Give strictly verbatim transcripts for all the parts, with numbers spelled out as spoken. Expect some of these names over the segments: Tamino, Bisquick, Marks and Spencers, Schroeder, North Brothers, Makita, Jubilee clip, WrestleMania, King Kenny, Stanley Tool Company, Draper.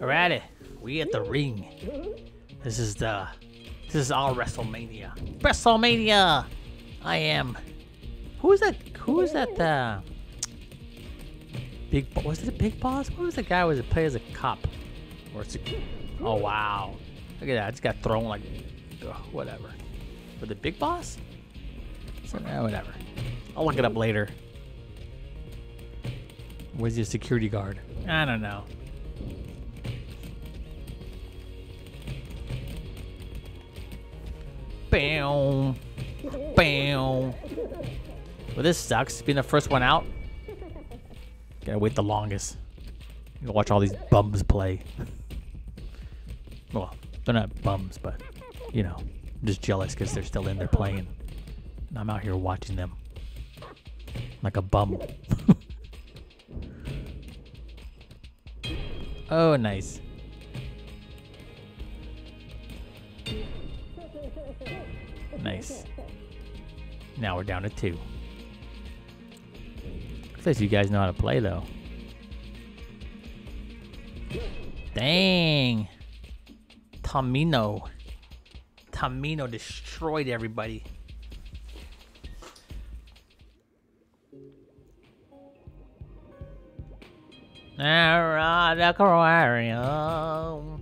Alrighty, we at the ring. This is the, this is our WrestleMania. WrestleMania! I am. Who is that? Who is that? Uh, big was it a big boss? Who was the guy who was played as a cop? Or it's a, oh wow! Look at that! I just got thrown like, ugh, whatever. With the big boss? So, eh, whatever. I'll look it up later. Where's your security guard? I don't know. Bam. Bam. Well, this sucks. Being the first one out. Gotta wait the longest. You watch all these bums play. Well, they're not bums, but, you know, I'm just jealous because they're still in there playing. And I'm out here watching them. Like a bum. Oh, nice. Nice. Now we're down to two. Looks like you guys know how to play, though. Dang. Tamino. Tamino destroyed everybody. Alright, aquarium.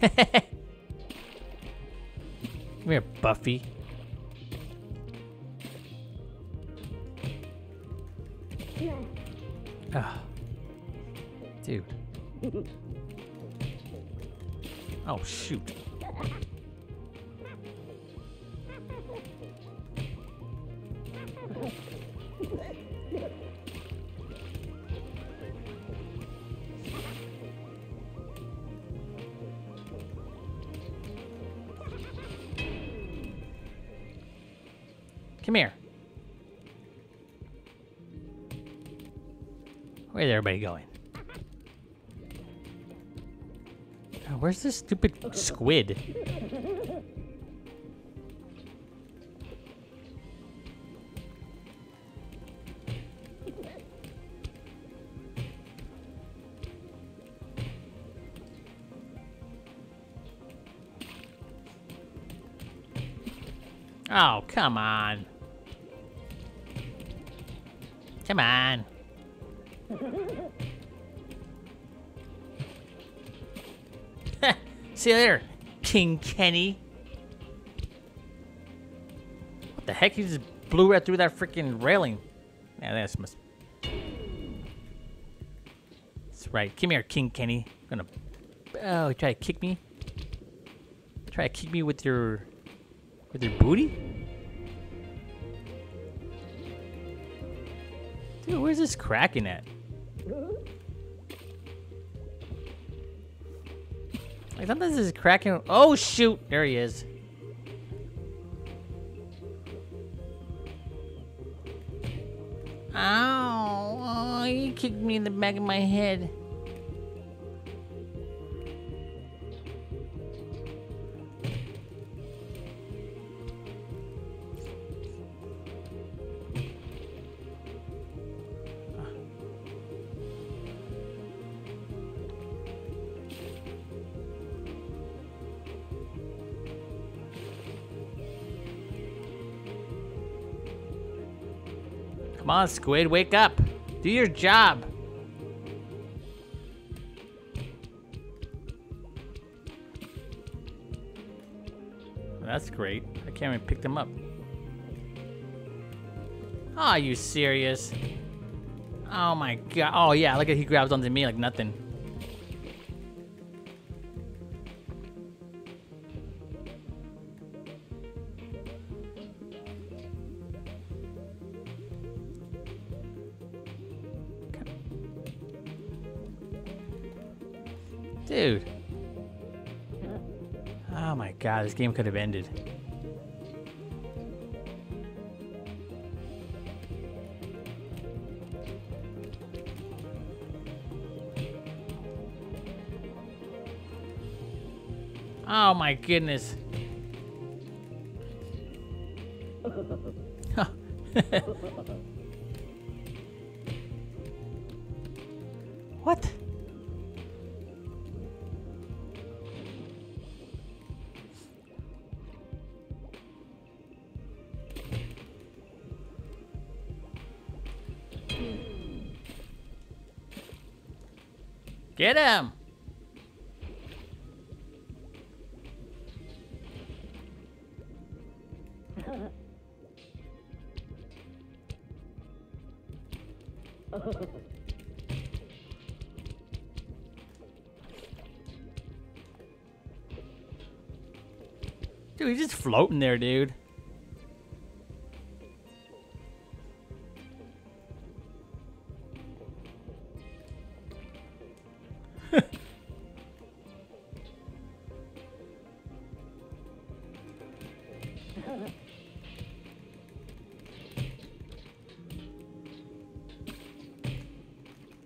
Come here, Buffy. Oh. Dude. Oh, shoot. Come here. Where's everybody going? Oh, where's this stupid squid? Oh, come on. Come on. See you later, King Kenny. What the heck? He just blew right through that freaking railing. Yeah, that's must. That's right. Come here, King Kenny. I'm gonna. Oh, try to kick me. Try to kick me with your, with your booty. Dude, where's this cracking at? Like sometimes this is cracking. Oh shoot! There he is. Ow! Oh, he kicked me in the back of my head. Come on, squid, wake up. Do your job. That's great. I can't even pick them up. Oh, are you serious? Oh my god. Oh yeah, look at he grabs onto me like nothing. Dude. Oh my god, this game could have ended. Oh my goodness. What? Get him! Dude, he's just floating there, dude.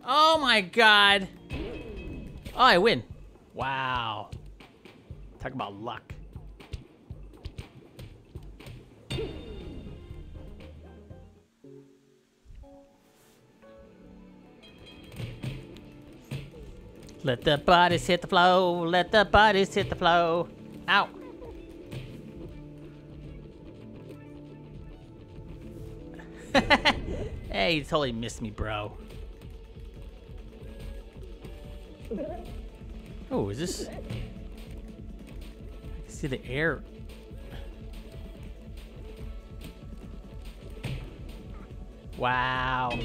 Oh my god. Oh, I win. Wow. Talk about luck. Let the bodies hit the flow. Let the bodies hit the flow. Ow. Hey, you totally missed me, bro. Oh, is this? I can see the air. Wow.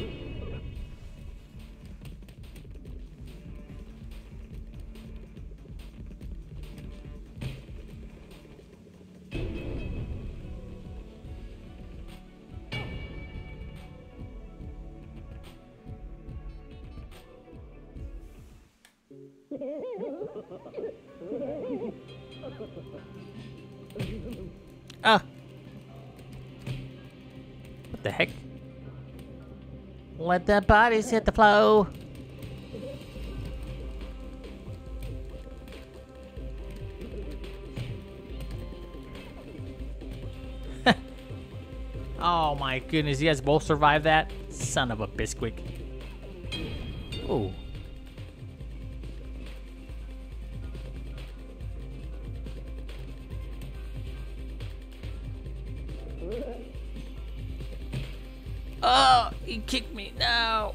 Ah! What the heck? Let the bodies hit the flow! Oh my goodness, you guys both survived that? Son of a bisquick. Ooh. Oh, he kicked me now.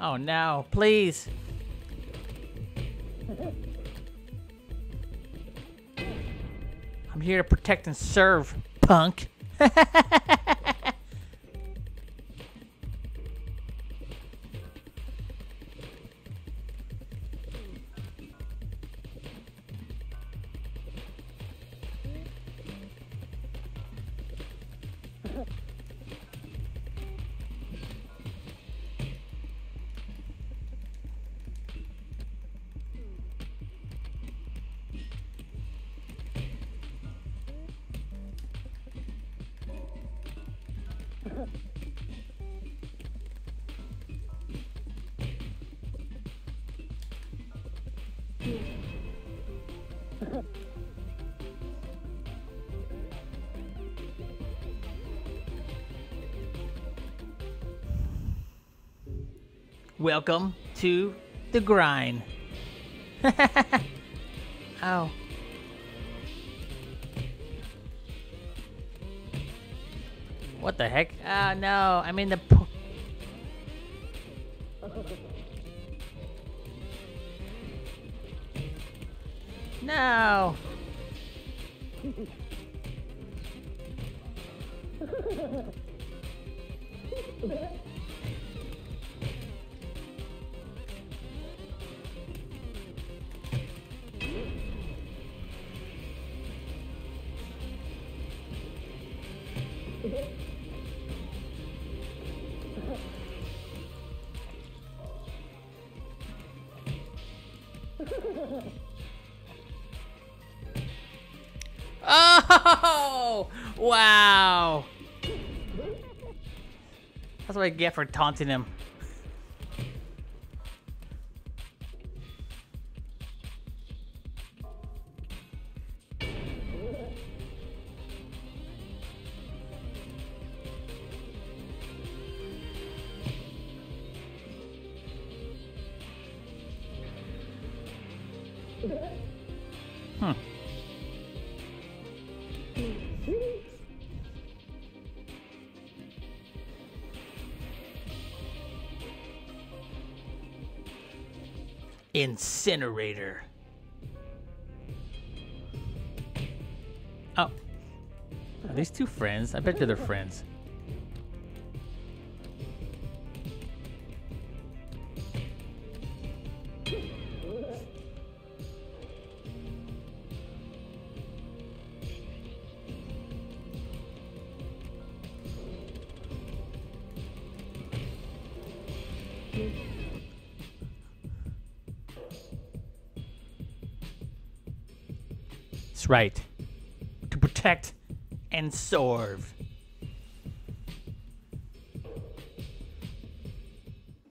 Oh no, please. I'm here to protect and serve, punk. Welcome to the grind. Ow. What the heck? Oh no, I'm in the po- No. Oh wow! I That's what I get for taunting him. Hmm. Incinerator. Oh. Are these two friends? I bet they're friends. Right, to protect and serve.